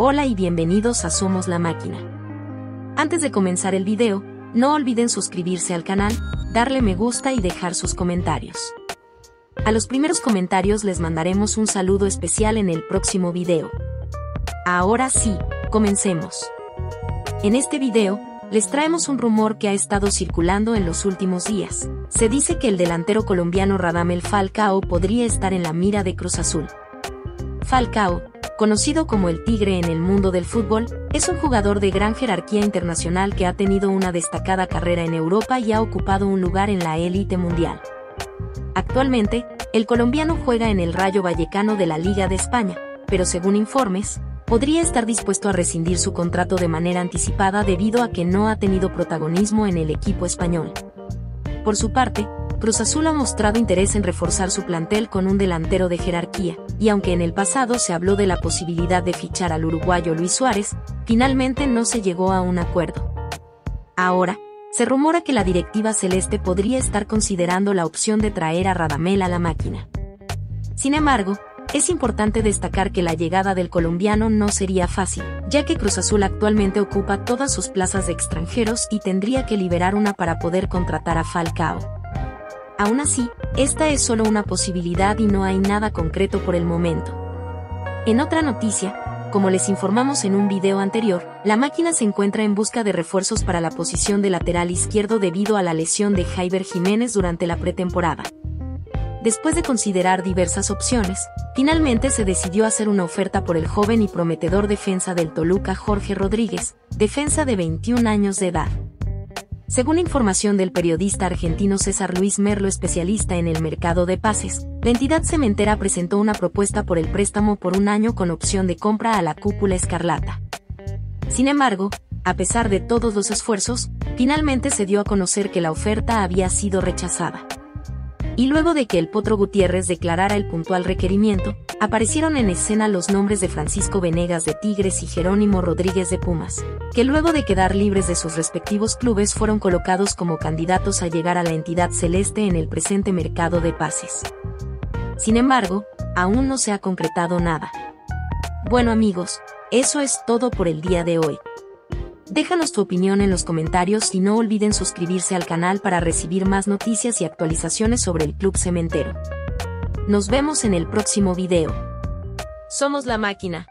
Hola y bienvenidos a Somos la Máquina. Antes de comenzar el video, no olviden suscribirse al canal, darle me gusta y dejar sus comentarios. A los primeros comentarios les mandaremos un saludo especial en el próximo video. Ahora sí, comencemos. En este video, les traemos un rumor que ha estado circulando en los últimos días. Se dice que el delantero colombiano Radamel Falcao podría estar en la mira de Cruz Azul. Falcao, conocido como el Tigre en el mundo del fútbol, es un jugador de gran jerarquía internacional que ha tenido una destacada carrera en Europa y ha ocupado un lugar en la élite mundial. Actualmente, el colombiano juega en el Rayo Vallecano de la Liga de España, pero según informes, podría estar dispuesto a rescindir su contrato de manera anticipada debido a que no ha tenido protagonismo en el equipo español. Por su parte, Cruz Azul ha mostrado interés en reforzar su plantel con un delantero de jerarquía, y aunque en el pasado se habló de la posibilidad de fichar al uruguayo Luis Suárez, finalmente no se llegó a un acuerdo. Ahora, se rumora que la directiva celeste podría estar considerando la opción de traer a Radamel a la Máquina. Sin embargo, es importante destacar que la llegada del colombiano no sería fácil, ya que Cruz Azul actualmente ocupa todas sus plazas de extranjeros y tendría que liberar una para poder contratar a Falcao. Aún así, esta es solo una posibilidad y no hay nada concreto por el momento. En otra noticia, como les informamos en un video anterior, la Máquina se encuentra en busca de refuerzos para la posición de lateral izquierdo debido a la lesión de Javier Jiménez durante la pretemporada. Después de considerar diversas opciones, finalmente se decidió hacer una oferta por el joven y prometedor defensa del Toluca Jorge Rodríguez, defensa de 21 años de edad. Según información del periodista argentino César Luis Merlo, especialista en el mercado de pases, la entidad cementera presentó una propuesta por el préstamo por un año con opción de compra a la Cúpula Escarlata. Sin embargo, a pesar de todos los esfuerzos, finalmente se dio a conocer que la oferta había sido rechazada. Y luego de que el Potro Gutiérrez declarara el puntual requerimiento, aparecieron en escena los nombres de Francisco Venegas de Tigres y Jerónimo Rodríguez de Pumas, que luego de quedar libres de sus respectivos clubes fueron colocados como candidatos a llegar a la entidad celeste en el presente mercado de pases. Sin embargo, aún no se ha concretado nada. Bueno amigos, eso es todo por el día de hoy. Déjanos tu opinión en los comentarios y no olviden suscribirse al canal para recibir más noticias y actualizaciones sobre el Club Cementero. Nos vemos en el próximo video. Somos la Máquina.